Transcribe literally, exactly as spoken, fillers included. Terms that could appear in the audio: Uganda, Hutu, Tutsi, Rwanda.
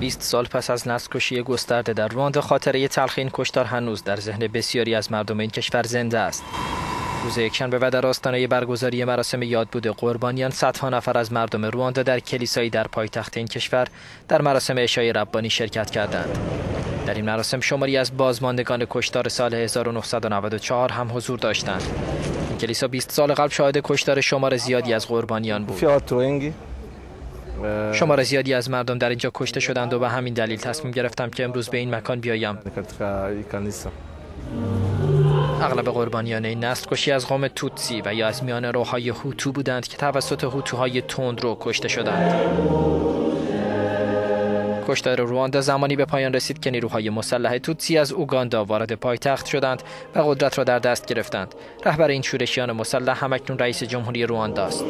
بیست سال پس از نسل‌کشی گسترده در رواندا، خاطره تلخ این کشتار هنوز در ذهن بسیاری از مردم این کشور زنده است. روز یکشنبه و در آستانه برگزاری مراسم یادبود قربانیان، صدها نفر از مردم رواندا در کلیسایی در پایتخت این کشور در مراسم عشای ربانی شرکت کردند. در این مراسم شماری از بازماندگان کشتار سال هزار و نهصد و نود و چهار هم حضور داشتند. این کلیسا بیست سال قبل شاهد کشتار شمار زیادی از قربانیان بود. شمار زیادی از مردم در اینجا کشته شدند و به همین دلیل تصمیم گرفتم که امروز به این مکان بیایم. اغلب قربانیان این نسل‌کشی از قوم توتسی و یا از میان روحای هوتو بودند که توسط هوتوهای تندرو کشته شدند. کشتار رواندا زمانی به پایان رسید که نیروهای مسلح توتسی از اوگاندا وارد پایتخت شدند و قدرت را در دست گرفتند. رهبر این شورشیان مسلح همکنون رئیس جمهوری رواندا است.